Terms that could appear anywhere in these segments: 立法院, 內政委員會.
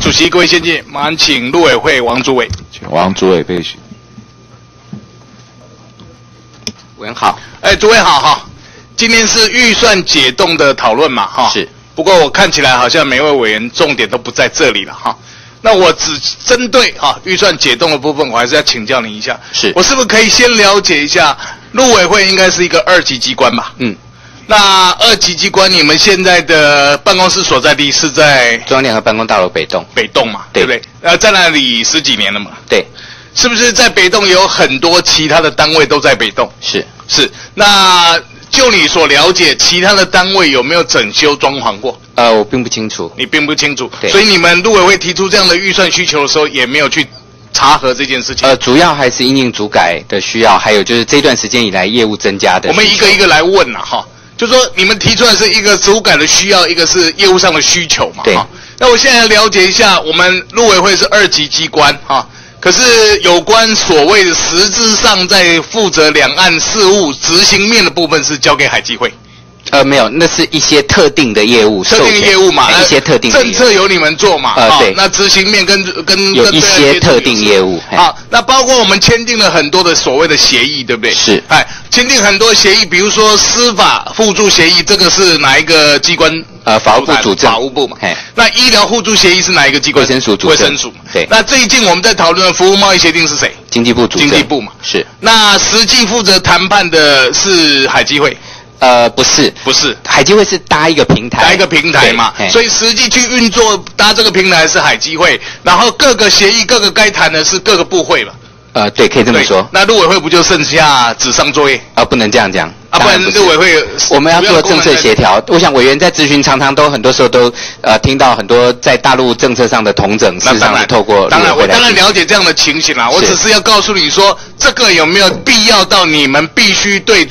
主席，各位先进，麻烦请陆委会王主委。请王主委备询。委员好，主委好哈。今天是预算解冻的讨论嘛哈。是。不过我看起来好像每位委员重点都不在这里了哈。那我只针对哈预算解冻的部分，我还是要请教你一下。是。我是不是可以先了解一下，陆委会应该是一个二级机关吧？嗯。 那二级机关，你们现在的办公室所在地是在中央联合办公大楼北栋，北栋嘛， 对， 对不对？在那里十几年了嘛，对，是不是在北栋有很多其他的单位都在北栋？是是。那就你所了解，其他的单位有没有整修装潢过？我并不清楚，你并不清楚，所以你们陆委会提出这样的预算需求的时候，也没有去 查核这件事情，主要还是因应主改的需要，还有就是这段时间以来业务增加的。我们一个一个来问啦，哈，就说你们提出来是一个主改的需要，一个是业务上的需求嘛，对。那我现在了解一下，我们陆委会是二级机关哈，可是有关所谓的实质上在负责两岸事务执行面的部分是交给海基会。 没有，那是一些特定的业务，特定业务嘛，一些特定政策由你们做嘛，对。那执行面跟有一些特定业务啊，那包括我们签订了很多的所谓的协议，对不对？是，哎，签订很多协议，比如说司法互助协议，这个是哪一个机关？法务部主政，法务部嘛。那医疗互助协议是哪一个机关？卫生署主政。卫生署。对。那最近我们在讨论的服务贸易协定是谁？经济部主政。经济部嘛。是。那实际负责谈判的是海基会。 不是，不是，海基会是搭一个平台，搭一个平台嘛，所以实际去运作搭这个平台是海基会，然后各个协议、各个该谈的是各个部会嘛。对，可以这么说。那陆委会不就剩下纸上作业啊？不能这样讲啊，不然陆委会我们要做政策协调。我想委员在咨询常常都很多时候都听到很多在大陆政策上的统整，事实上是透过当然我当然了解这样的情形啦，我只是要告诉你说，这个有没有必要到你们必须对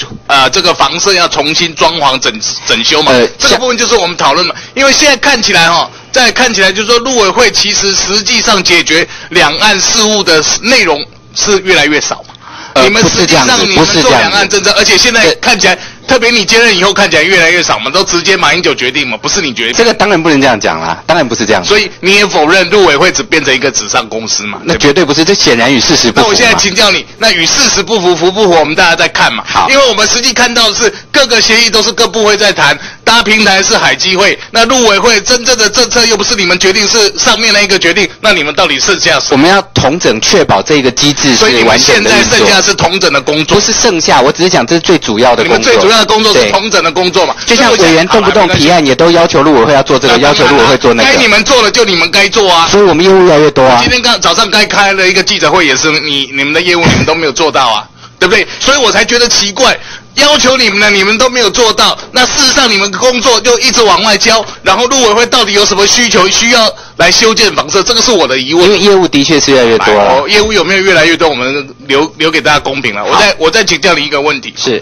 这个房舍要重新装潢整修嘛？这个部分就是我们讨论嘛，因为现在看起来哈。 再看起来，就是说，陆委会其实实际上解决两岸事务的内容是越来越少嘛。你们实际上你们做两岸政策，而且现在看起来，特别你接任以后看起来越来越少嘛，都直接马英九决定嘛，不是你决定。这个当然不能这样讲啦，当然不是这样。所以你也否认陆委会只变成一个纸上公司嘛？那绝对不是，这显然与事实不符。那我现在请教你，那与事实不符，符不符？我们大家在看嘛。好，因为我们实际看到的是各个协议都是各部会在谈。 搭平台是海基会，那陆委会真正的政策又不是你们决定，是上面那一个决定。那你们到底剩下什么？我们要统整，确保这个机制是完整的运作。所以你们现在剩下是统整的工作，不是剩下。我只是讲这是最主要的工作。你们最主要的工作是统整的工作嘛？就像委员动不动提案，也都要求陆委会要做这个，要求陆委会做那个。该你们做的就你们该做啊。所以我们业务越来越多啊。今天早上该开了一个记者会，也是你们的业务你们都没有做到啊，对不对？所以我才觉得奇怪。 要求你们呢，你们都没有做到。那事实上，你们工作就一直往外交。然后，陆委会到底有什么需求需要来修建房舍？这个是我的疑问。因为业务的确是越来越多了。业务有没有越来越多？我们留给大家公平了。我再请教你一个问题。是，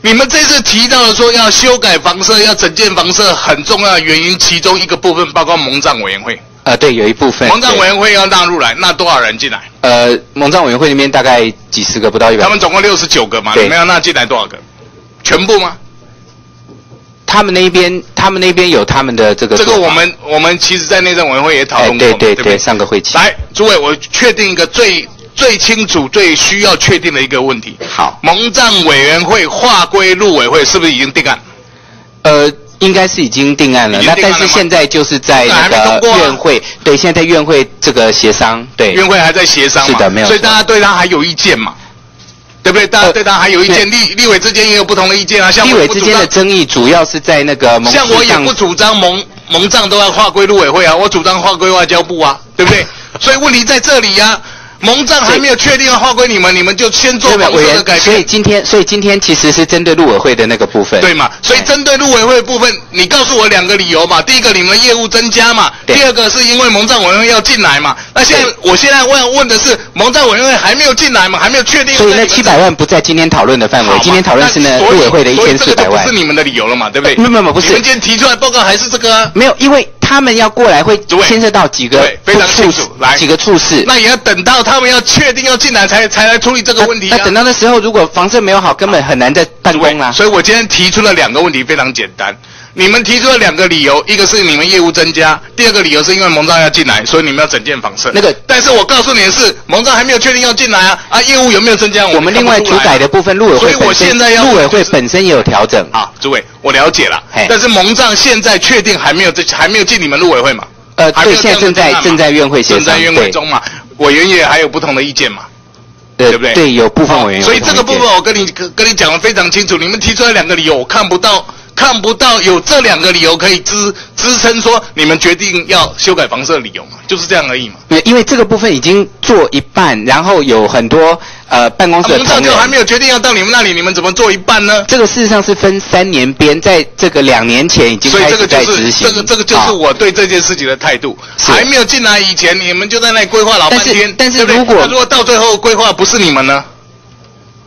你们这次提到了说要修改房舍、要整建房舍，很重要的原因，其中一个部分包括蒙藏委员会。 对，有一部分。蒙藏委员会要纳入来，纳多少人进来？蒙藏委员会里面大概几十个，不到100。他们总共69个嘛，你们要纳进来多少个？全部吗？他们那边有他们的这个。这个我们其实，在内政委员会也讨论过，对，上个会期。来，诸位，我确定一个最清楚、最需要确定的一个问题。好，蒙藏委员会划归陆委会，是不是已经定案？应该是已经定案了，那但是现在就是在那个院会，对，现在在院会这个协商，对，院会还在协商嘛，是的，没有，所以大家对他还有意见嘛，对不对？大家对他还有意见，立委之间也有不同的意见啊，像立委之间的争议主要是在那个像我也不主张蒙藏都要划归陆委会啊，我主张划归外交部啊，对不对？所以问题在这里啊。 蒙藏还没有确定要划归你们，你们就先做房舍的改变。所以今天其实是针对陆委会的那个部分，对嘛？所以针对陆委会的部分，你告诉我2个理由嘛。第一个，你们的业务增加嘛；第二个，是因为蒙藏委员会要进来嘛。那我现在问的是，蒙藏委员会还没有进来嘛，还没有确定。所以那700万不在今天讨论的范围，今天讨论是呢陆委会的1400万。不是你们的理由了嘛，对不对？不是。你们今天提出来报告还是这个啊？没有，因为。 他们要过来会牵涉到几个处事，几个处事，那也要等到他们要确定要进来才来处理这个问题、啊。那等到那时候，如果房子没有好，根本很难再办公啦、啊。所以我今天提出了2个问题，非常简单。你们提出了两个理由，一个是你们业务增加，第二个理由是因为蒙兆要进来，所以你们要整件房市。那个，但是我告诉你的是，蒙兆还没有确定要进来啊，啊，业务有没有增加？我们另外主改的部分，陆委会，所以我现在要陆委会本身也有调整。好，诸位，我了解了，但是蒙兆现在确定还没有进你们陆委会嘛？对，现在正在院会协商，正在院会中嘛，委员也还有不同的意见嘛。 对不对？对，有部分委员。所以这个部分我跟你讲的非常清楚，你们提出来两个理由，我看不到有这两个理由可以支撑说你们决定要修改房舍的理由嘛，就是这样而已嘛。对，因为这个部分已经做一半，然后有很多办公室的同仁还没有决定要到你们那里，你们怎么做一半呢？这个事实上是分3年编，在这个2年前已经开始在执行。这个就是我对这件事情的态度。还没有进来以前，你们就在那里规划老半天，但是如果到最后规划不是你们呢？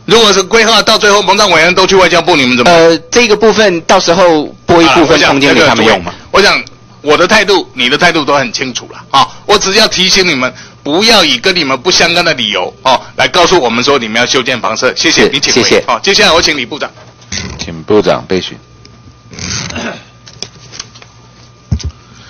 如果是规划到最后，蒙藏委员都去外交部，你们怎么？这个部分到时候拨一部分空间给他们用嘛。我想我的态度、你的态度都很清楚了啊！我只要提醒你们，不要以跟你们不相干的理由哦、啊、来告诉我们说你们要修建房舍。谢谢你，请回。谢谢。好、啊，接下来我请李部长。请部长备询。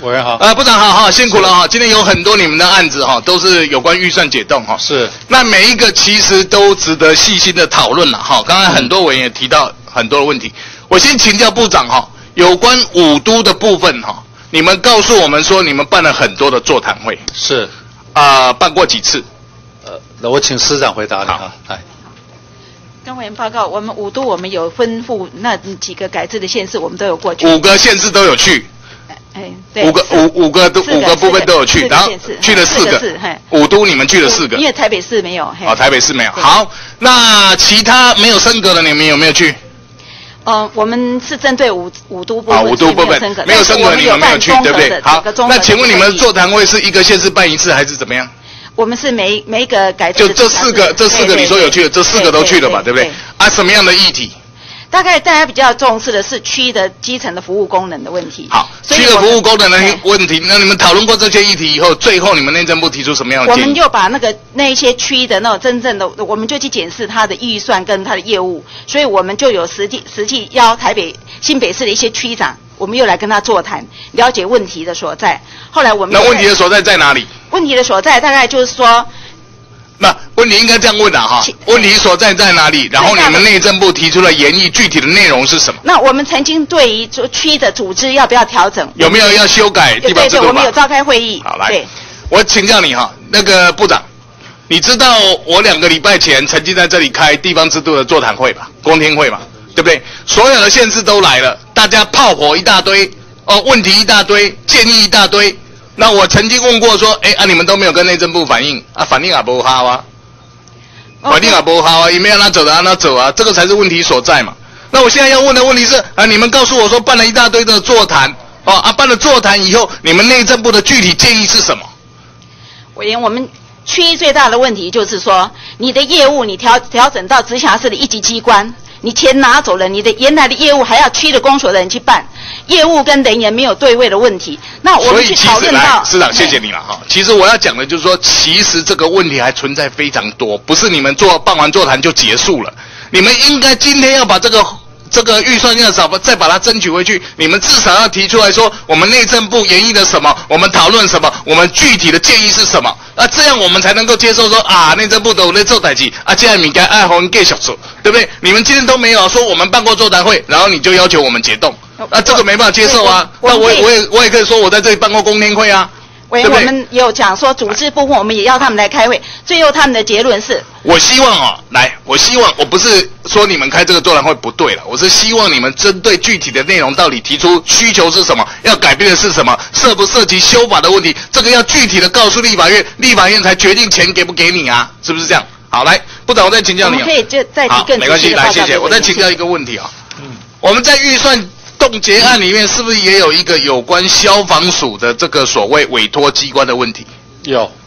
委员好。部长好哈，辛苦了哈！今天有很多你们的案子哈，都是有关预算解冻哈。是。那每一个其实都值得细心的讨论了哈。刚才很多委员也提到很多的问题，我先请教部长哈，有关5都的部分哈，你们告诉我们说你们办了很多的座谈会。是。办过几次？那我请司长回答你啊。来。 跟委员报告，我们5都我们有吩咐那几个改制的县市，我们都有过去。5个县市都有去。 哎，对，五个部分都有去，然后去了4个，5都你们去了4个，因为台北市没有。啊，台北市没有。好，那其他没有升格的你们有没有去？我们是针对五都部分，没有升格你们没有去，对不对？好，那请问你们座谈会是一个县市办一次还是怎么样？我们是每一个改制，就这四个你说有去的，这4个都去了吧，对不对？啊，什么样的议题？ 大概大家比较重视的是区的基层的服务功能的问题。好，区的服务功能的问题，那你们讨论过这些议题以后，最后你们内政部提出什么样的建议？我们就把那些区的那种真正的，我们就去检视它的预算跟它的业务，所以我们就有实际邀台北新北市的一些区长，我们又来跟他座谈，了解问题的所在。后来我们那问题的所在在哪里？问题的所在大概就是说。 那问题应该这样问啊哈，问题所在在哪里？然后你们内政部提出了研议，具体的内容是什么？那我们曾经对于区的组织要不要调整，有没有要修改地方制度？对，我们有召开会议。好，来，我请教你哈，那个部长，你知道我2个礼拜前曾经在这里开地方制度的座谈会吧，公听会嘛，对不对？所有的县市都来了，大家炮火一大堆，哦，问题一大堆，建议一大堆。 那我曾经问过说，哎啊，你们都没有跟内政部反映啊，反映也不好啊，反映也不好啊，也没有让他走的让他走啊，这个才是问题所在嘛。那我现在要问的问题是啊，你们告诉我说办了一大堆的座谈，哦啊，办了座谈以后，你们内政部的具体建议是什么？委员，我们区最大的问题就是说，你的业务你调整到直辖市的1级机关。 你钱拿走了，你的原来的业务还要区的公所的人去办，业务跟人员没有对位的问题。那我们去讨论到市长，谢谢你了哈。其实我要讲的就是说，其实这个问题还存在非常多，不是你们办完座谈就结束了。你们应该今天要把这个预算要再把它争取回去。你们至少要提出来说，我们内政部研议了什么，我们讨论什么，我们具体的建议是什么。那、啊、这样我们才能够接受说啊，内政部都有在做代志啊，这样你该爱红给小说。 对不对？你们今天都没有说我们办过座谈会，然后你就要求我们解冻，啊，这个没办法接受啊。那我也可以说我在这里办过公听会啊。对不对？我们有讲说组织部分，我们也要他们来开会。最后他们的结论是：我希望啊、哦，来，我希望我不是说你们开这个座谈会不对了，我是希望你们针对具体的内容到底提出需求是什么，要改变的是什么，涉不涉及修法的问题，这个要具体的告诉立法院，立法院才决定钱给不给你啊，是不是这样？ 好，来，部长，我再请教你。我们可以再提更仔细的报告。没关系，来，谢谢。我再请教一个问题啊，我们在预算冻结案里面，是不是也有一个有关消防署的这个所谓委托机关的问题？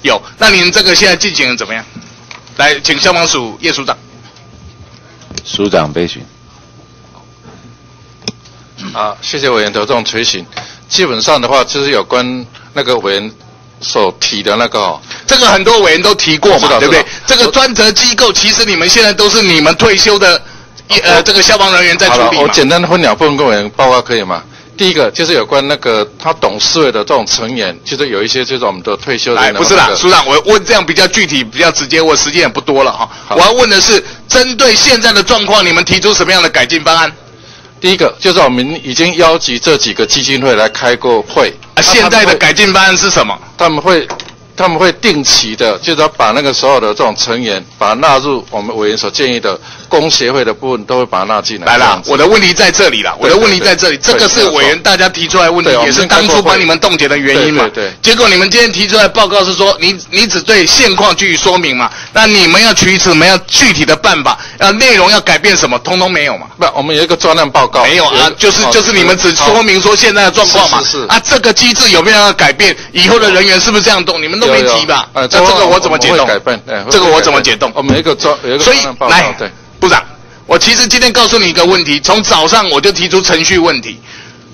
有。那您这个现在进行的怎么样？来，请消防署叶署长。署长备询。啊，谢谢委员着重垂询。基本上的话，就是有关那个委员。 所提的那个、哦，这个很多委员都提过嘛，对不对？这个专责机构其实你们现在都是你们退休的，这个消防人员在处理。我简单的分两部分跟委员报告可以吗？第一个就是有关那个他懂思维的这种成员，就是有一些就是我们的退休人。哎，不是啦，署长，我问这样比较具体、比较直接，我时间也不多了哈。我要问的是，针对现在的状况，你们提出什么样的改进方案？第一个就是我们已经邀集这几个基金会来开过会。啊，现在的改进方案是什么？他们会定期的，就是把那个所有的这种成员，把它纳入我们委员所建议的工协会的部分，都会把它纳进来。来啦，我的问题在这里啦，我的问题在这里，这个是委员大家提出来问题，也是当初帮你们冻结的原因嘛。对。结果你们今天提出来报告是说，你只对现况据说明嘛，那你们要取什么样具体的办法，要内容要改变什么，通通没有嘛。不，我们有一个专案报告。没有啊，就是你们只说明说现在的状况嘛。是。啊，这个机制有没有要改变？以后的人员是不是这样动？你们都。 没提吧？这个我怎么解冻？这个我怎么解冻？我们有一个，所以来，部长，我其实今天告诉你一个问题，从早上我就提出程序问题，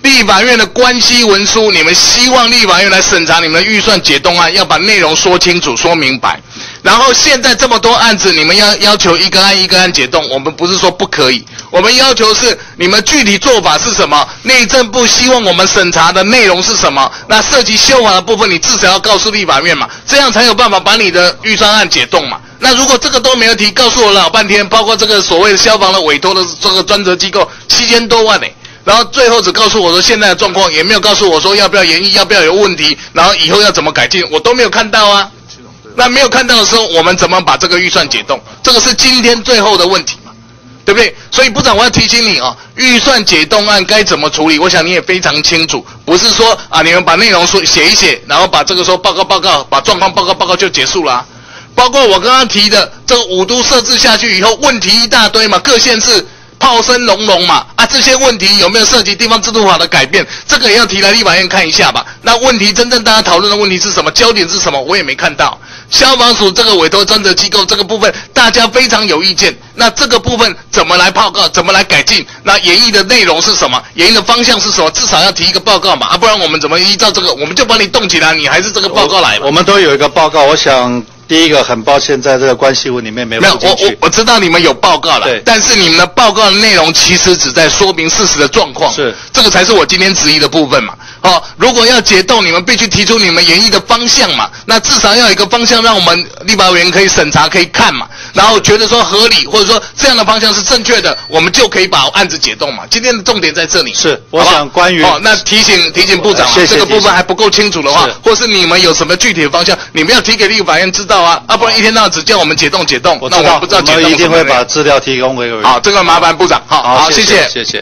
立法院的关系文书，你们希望立法院来审查你们的预算解冻案，要把内容说清楚、说明白。然后现在这么多案子，你们要求一个案一个案解冻，我们不是说不可以，我们要求是你们具体做法是什么？内政部希望我们审查的内容是什么？那涉及修法的部分，你至少要告诉立法院嘛，这样才有办法把你的预算案解冻嘛。那如果这个都没有提，告诉我老半天，包括这个所谓的消防的委托的这个专责机构7000多万呢。然后最后只告诉我说现在的状况，也没有告诉我说要不要延役，要不要有问题，然后以后要怎么改进，我都没有看到啊。那没有看到的时候，我们怎么把这个预算解冻？这个是今天最后的问题嘛，对不对？所以部长，我要提醒你啊，预算解冻案该怎么处理，我想你也非常清楚，不是说啊你们把内容写一写，然后把这个说报告，把状况报告就结束了啊。包括我刚刚提的这个5都设置下去以后，问题一大堆嘛，各县市。 炮声隆隆嘛，啊，这些问题有没有涉及地方制度法的改变？这个也要提来立法院看一下吧。那问题真正大家讨论的问题是什么？焦点是什么？我也没看到。消防署这个委托专责机构这个部分，大家非常有意见。那这个部分怎么来报告？怎么来改进？那演绎的内容是什么？演绎的方向是什么？至少要提一个报告嘛，啊，不然我们怎么依照这个，我们就把你冻起来，你还是这个报告来嘛。我们都有一个报告，我想。 第一个很抱歉，在这个关系文里面没有。没有，我知道你们有报告了，但是你们的报告的内容其实只在说明事实的状况，是这个才是我今天质疑的部分嘛。哦，如果要解冻，你们必须提出你们研议的方向嘛，那至少要有一个方向，让我们立法委员可以审查、可以看嘛，然后觉得说合理，或者说这样的方向是正确的，我们就可以把案子解冻嘛。今天的重点在这里。是，我想关于哦，那提醒部长，这个部分还不够清楚的话，或是你们有什么具体的方向，你们要提给立法院知道。 啊，不然一天到晚只叫我们解冻，那我不知道解冻。我们一定会把资料提供给委员。好，这个麻烦部长。好，谢谢，谢谢。